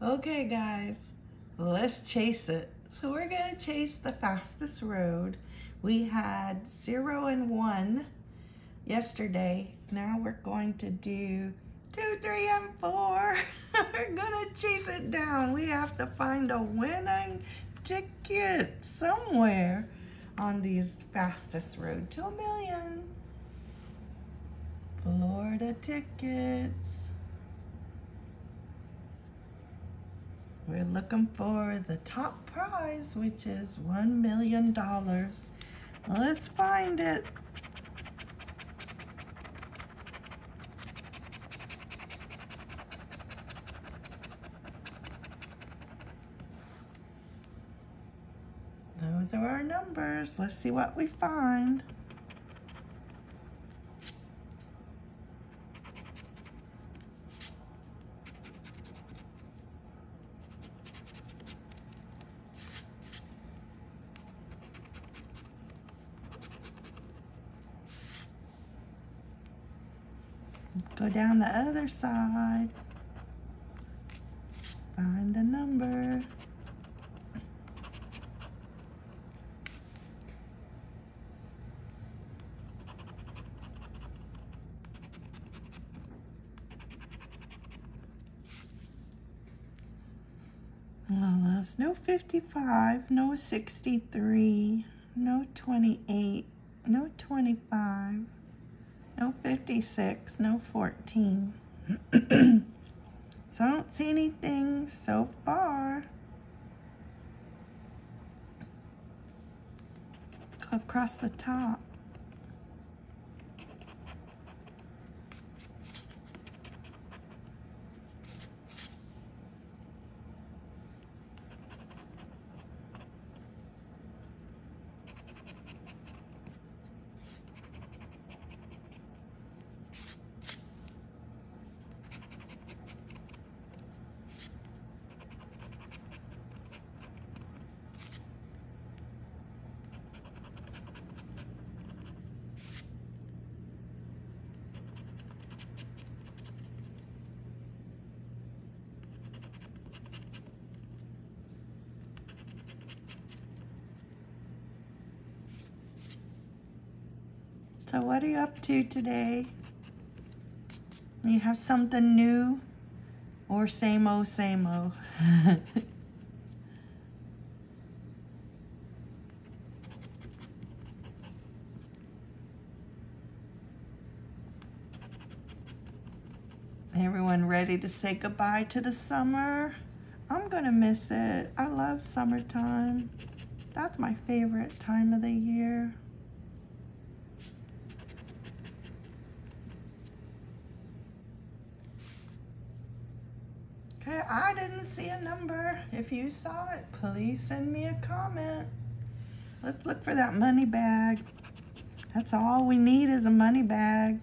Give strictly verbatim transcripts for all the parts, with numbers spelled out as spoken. Okay guys, let's chase it. So we're gonna chase the fastest road. We had zero and one yesterday. Now we're going to do two, three, and four. We're gonna chase it down. We have to find a winning ticket somewhere on these fastest road to a million. Florida tickets. We're looking for the top prize, which is one million dollars. Let's find it. Those are our numbers. Let's see what we find. Go down the other side, find the number. Well, there's no fifty-five, no sixty-three, no twenty-eight, no twenty-five. No fifty-six, no fourteen. So I don't see anything so far. Let's go across the top. So what are you up to today? You have something new or same old, same old? Everyone ready to say goodbye to the summer? I'm gonna miss it. I love summertime. That's my favorite time of the year. I didn't see a number. If you saw it, please send me a comment. Let's look for that money bag. That's all we need is a money bag.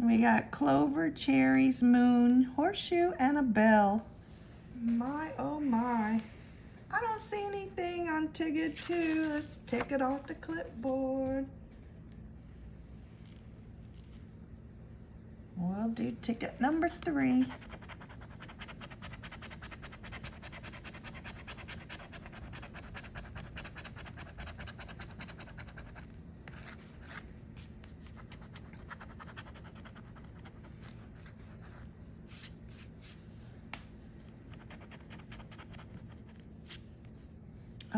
We got clover, cherries, moon, horseshoe, and a bell. My, oh my. I don't see anything on ticket two. Let's take it off the clipboard. We'll do ticket number three.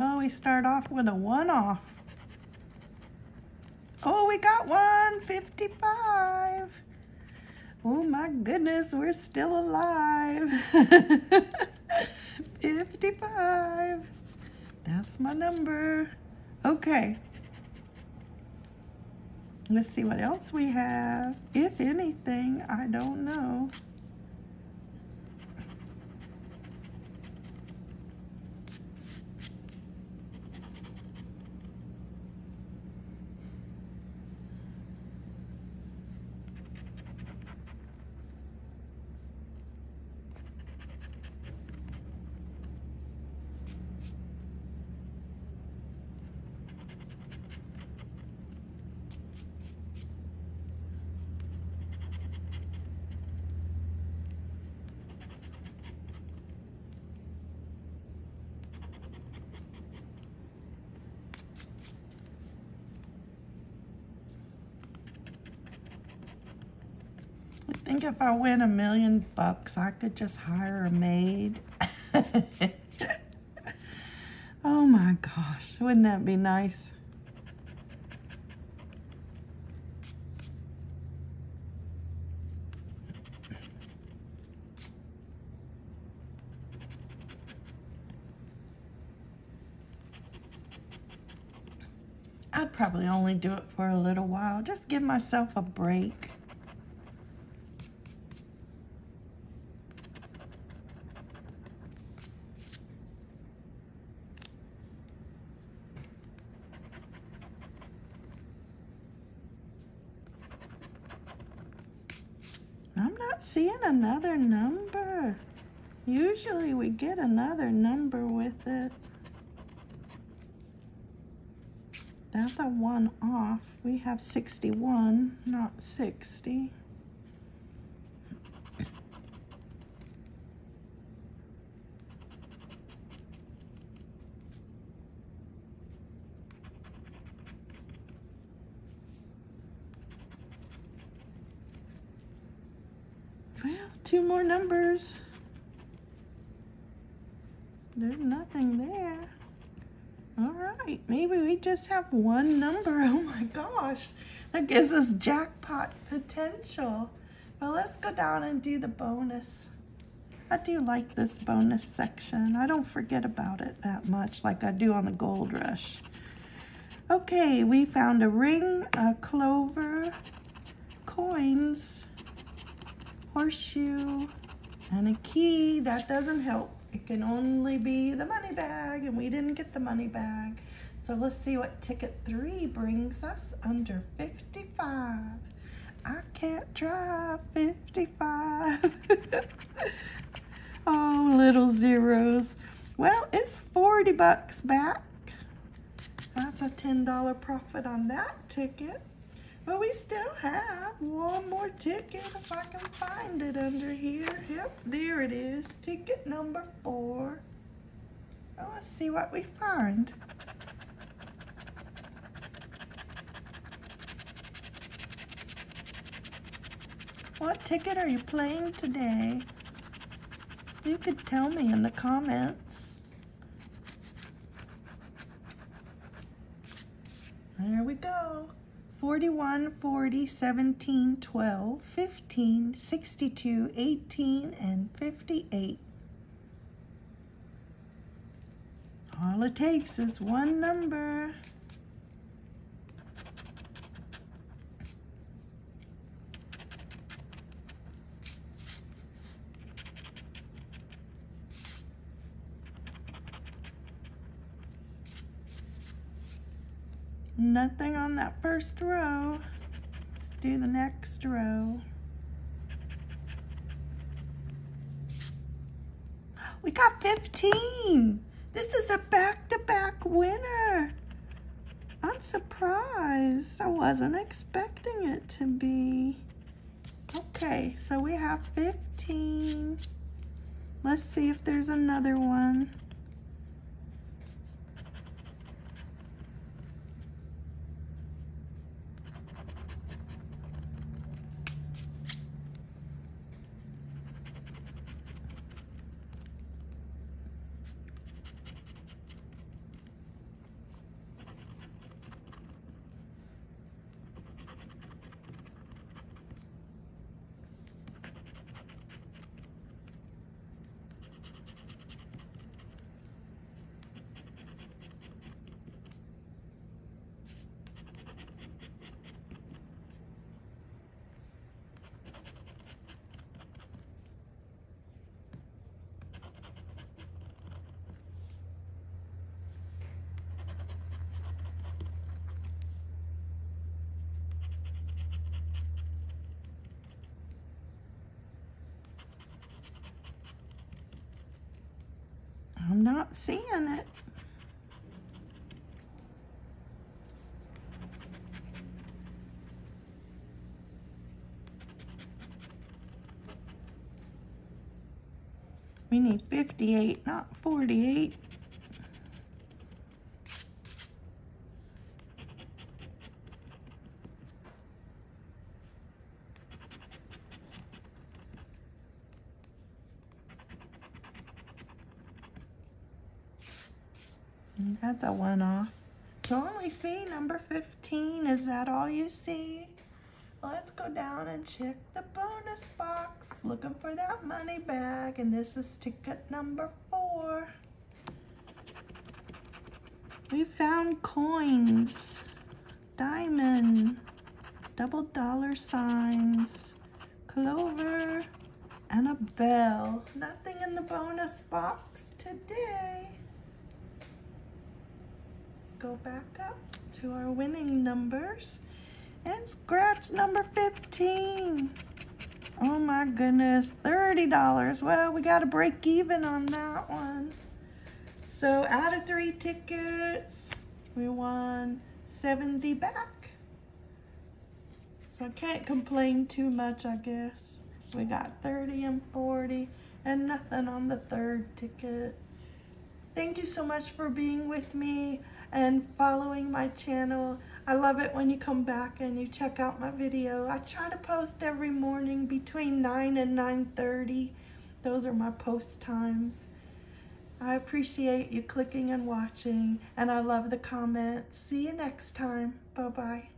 Oh, we start off with a one-off. Oh, we got one, fifty-five. Oh my goodness, we're still alive. fifty-five, that's my number. Okay, let's see what else we have. If anything, I don't know. think if I win a million bucks, I could just hire a maid. Oh my gosh, wouldn't that be nice? I'd probably only do it for a little while. Just give myself a break. I'm not seeing another number. Usually we get another number with it. That's a one off. We have sixty-one, not sixty. Well, two more numbers. There's nothing there. All right, maybe we just have one number. Oh my gosh, that gives us jackpot potential. Well, let's go down and do the bonus. I do like this bonus section. I don't forget about it that much like I do on the Gold Rush. Okay, we found a ring, a clover, coins, horseshoe, and a key. That doesn't help. It can only be the money bag, and we didn't get the money bag. So let's see what ticket three brings us under fifty-five. I can't drive fifty-five. Oh, little zeros. Well, it's forty bucks back. That's a ten dollar profit on that ticket. But we still have one more ticket if I can find it under here. Yep, there it is. Ticket number four. Oh, let's see what we find. What ticket are you playing today? You could tell me in the comments. There we go. forty-one, forty, seventeen, twelve, fifteen, sixty-two, eighteen, and fifty-eight. All it takes is one number. Nothing on that first row. Let's do the next row. We got fifteen. This is a back-to-back winner. I'm surprised. I wasn't expecting it to be. Okay, so we have fifteen. Let's see if there's another one. I'm not seeing it. We need fifty-eight, not forty-eight. Got that one off. You only see number fifteen. Is that all you see? Let's go down and check the bonus box. Looking for that money bag. And this is ticket number four. We found coins, diamond, double dollar signs, clover, and a bell. Nothing in the bonus box today. Let's go back up to our winning numbers and scratch number fifteen. Oh my goodness, thirty dollars. Well, we got to break even on that one. So out of three tickets, we won seventy back. So I can't complain too much, I guess. We got thirty and forty and nothing on the third ticket. Thank you so much for being with me and following my channel. I love it when you come back and you check out my video. I try to post every morning between nine and nine thirty. Those are my post times. I appreciate you clicking and watching, and I love the comments. See you next time. Bye-bye.